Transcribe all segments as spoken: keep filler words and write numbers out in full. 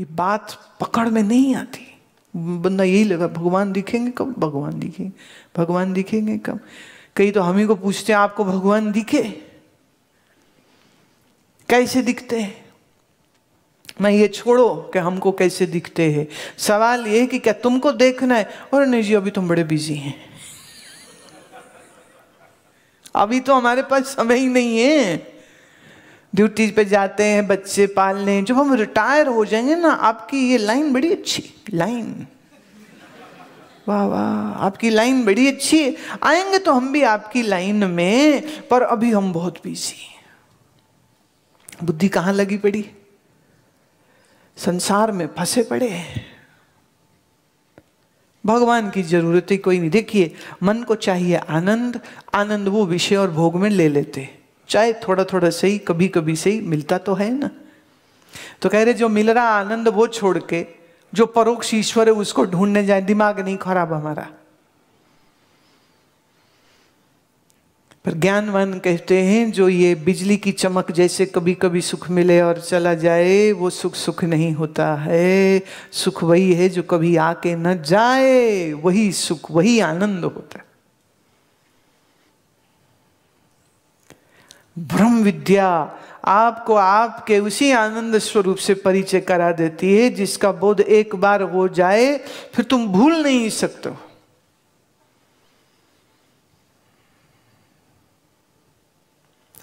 ये बात पकड़ में नहीं आती। बंदा यही लगा भगवान दिखेंगे कब, भगवान दिखेंगे, भगवान दिखेंगे कब। कई तो हम ही को पूछते हैं आपको भगवान दिखे, कैसे दिखते हैं। मैं ये छोड़ो कि हमको कैसे दिखते हैं, सवाल ये कि क्या तुमको देखना है। और नहीं जी अभी तुम बड़े बिजी हैं, अभी तो हमारे पास समय ही नहीं है, ड्यूटी पे जाते हैं, बच्चे पालने। जब हम रिटायर हो जाएंगे ना, आपकी ये लाइन बड़ी अच्छी लाइन, वाह वाह आपकी लाइन बड़ी अच्छी, आएंगे तो हम भी आपकी लाइन में, पर अभी हम बहुत बिजी हैं। बुद्धि कहाँ लगी पड़ी, संसार में फंसे पड़े हैं। भगवान की जरूरत ही कोई नहीं। देखिए मन को चाहिए आनंद, आनंद वो विषय और भोग में ले लेते, चाहे थोड़ा थोड़ा सही, कभी कभी सही मिलता तो है ना। तो कह रहे जो मिल रहा आनंद वो छोड़ के जो परोक्ष ईश्वर है उसको ढूंढने जाए, दिमाग नहीं खराब हमारा। पर ज्ञानवान कहते हैं जो ये बिजली की चमक जैसे कभी कभी सुख मिले और चला जाए, वो सुख सुख नहीं होता है। सुख वही है जो कभी आके न जाए, वही सुख वही आनंद होता है। ब्रह्म विद्या आपको आपके उसी आनंद स्वरूप से परिचय करा देती है जिसका बोध एक बार हो जाए फिर तुम भूल नहीं सकते हो।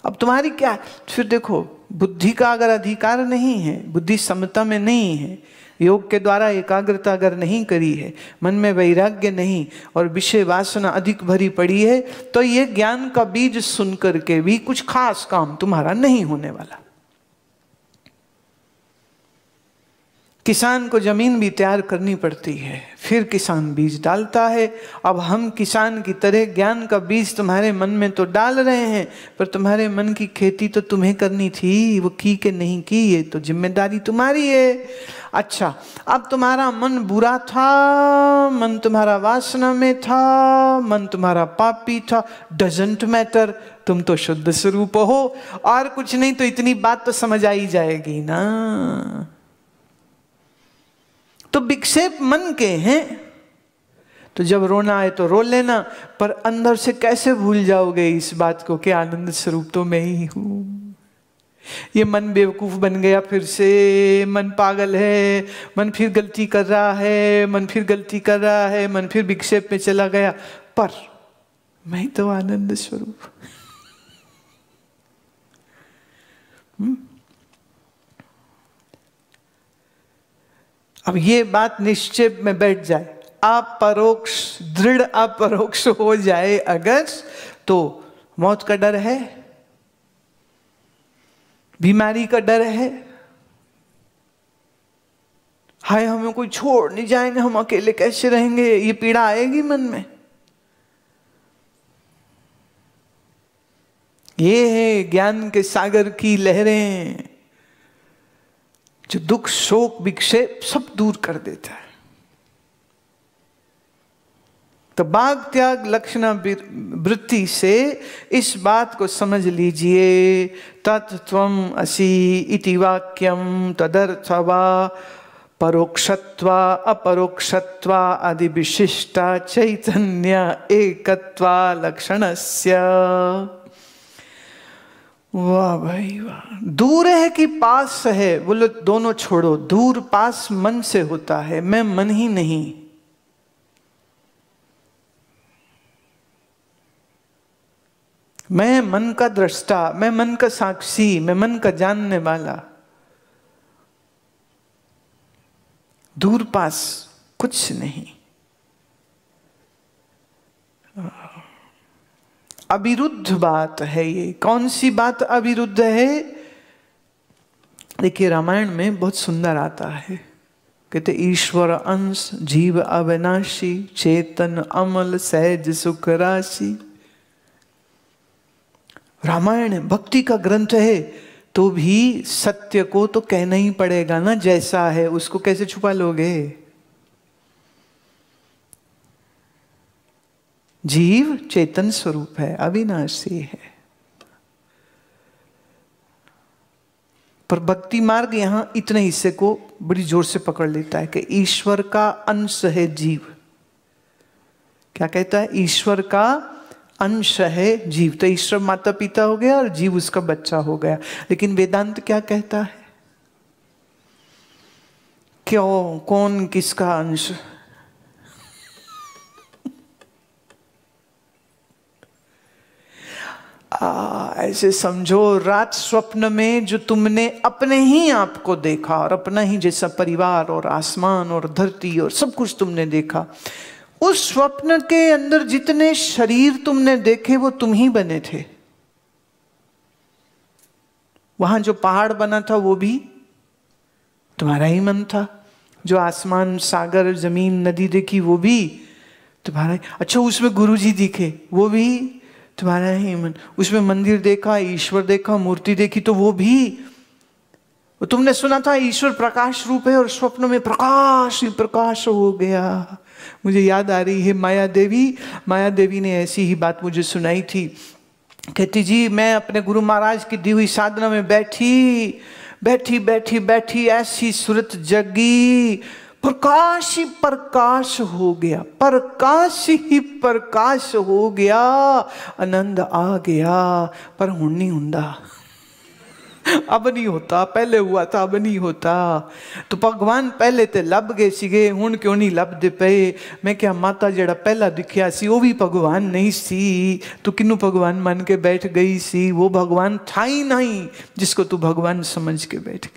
अब तुम्हारी क्या, फिर देखो बुद्धि का अगर अधिकार नहीं है, बुद्धि समता में नहीं है, योग के द्वारा एकाग्रता अगर नहीं करी है, मन में वैराग्य नहीं और विषय वासना अधिक भरी पड़ी है, तो ये ज्ञान का बीज सुन करके भी कुछ खास काम तुम्हारा नहीं होने वाला। किसान को जमीन भी तैयार करनी पड़ती है, फिर किसान बीज डालता है। अब हम किसान की तरह ज्ञान का बीज तुम्हारे मन में तो डाल रहे हैं, पर तुम्हारे मन की खेती तो तुम्हें करनी थी, वो की कि नहीं की ये तो जिम्मेदारी तुम्हारी है। अच्छा अब तुम्हारा मन बुरा था, मन तुम्हारा वासना में था, मन तुम्हारा पापी था, डजंट मैटर, तुम तो शुद्ध स्वरूप हो। और कुछ नहीं तो इतनी बात तो समझ आ ही जाएगी ना। तो विक्षेप मन के हैं, तो जब रोना आए तो रो लेना, पर अंदर से कैसे भूल जाओगे इस बात को कि आनंद स्वरूप तो मैं ही हूं। ये मन बेवकूफ बन गया, फिर से मन पागल है, मन फिर गलती कर रहा है, मन फिर गलती कर रहा है, मन फिर विक्षेप में चला गया, पर मैं तो आनंद स्वरूप। हम्म अब ये बात निश्चय में बैठ जाए, अपरोक्ष दृढ़ अपरोक्ष हो जाए अगर, तो मौत का डर है, बीमारी का डर है, हाय हमें कोई छोड़ नहीं जाएंगे, हम अकेले कैसे रहेंगे, ये पीड़ा आएगी मन में। ये है ज्ञान के सागर की लहरें जो दुख शोक विक्षेप सब दूर कर देता है। तो बाघ त्याग लक्षणा वृत्ति से इस बात को समझ लीजिए, तत् त्वम् असि इति वाक्यम तदर्थवा परोक्षत्वा अपरोक्षत्वा आदि विशिष्टा चैतन्य एकत्वा लक्षणस्य। वाह भाई वाह, दूर है कि पास है, बोलो दोनों छोड़ो, दूर पास मन से होता है, मैं मन ही नहीं। मैं मन का दृष्टा, मैं मन का साक्षी, मैं मन का जानने वाला। दूर पास कुछ नहीं। अविरुद्ध बात है ये। कौन सी बात अविरुद्ध है? देखिए रामायण में बहुत सुंदर आता है, कहते ईश्वर अंश जीव अविनाशी चेतन अमल सहज सुख राशि। रामायण भक्ति का ग्रंथ है तो भी सत्य को तो कहना ही पड़ेगा ना, जैसा है उसको कैसे छुपा लोगे। जीव चेतन स्वरूप है, अविनाशी है। पर भक्ति मार्ग यहाँ इतने हिस्से को बड़ी जोर से पकड़ लेता है कि ईश्वर का अंश है जीव। क्या कहता है? ईश्वर का अंश है जीव। तो ईश्वर माता पिता हो गया और जीव उसका बच्चा हो गया। लेकिन वेदांत क्या कहता है? क्यों, कौन किसका अंश? आ, ऐसे समझो रात स्वप्न में जो तुमने अपने ही आप को देखा और अपना ही जैसा परिवार और आसमान और धरती और सब कुछ तुमने देखा, उस स्वप्न के अंदर जितने शरीर तुमने देखे वो तुम ही बने थे। वहां जो पहाड़ बना था वो भी तुम्हारा ही मन था, जो आसमान सागर जमीन नदी देखी वो भी तुम्हारा ही। अच्छा उसमें गुरुजी दिखे वो भी तुम्हारा ही मन, उसमें मंदिर देखा, ईश्वर देखा, मूर्ति देखी तो वो भी, तुमने सुना था ईश्वर प्रकाश रूप है और स्वप्न में प्रकाश ही प्रकाश हो गया। मुझे याद आ रही है माया देवी, माया देवी ने ऐसी ही बात मुझे सुनाई थी। कहती जी मैं अपने गुरु महाराज की दी हुई साधना में बैठी बैठी बैठी बैठी ऐसी सूरत जगी, प्रकाश ही प्रकाश हो गया, प्रकाश ही प्रकाश हो गया, आनंद आ गया, पर हुण नहीं हुंदा, अब नहीं होता, पहले हुआ था अब नहीं होता। तो भगवान पहले तो लभ गए सीगे, हुण क्यों नहीं लभदे पए? मैं क्या माता जिहड़ा पहला दिखिया सी वो भी भगवान नहीं सी, तू किन्नू भगवान मान के बैठ गई सी? वो भगवान था ही नहीं जिसको तू भगवान समझ के बैठ गई।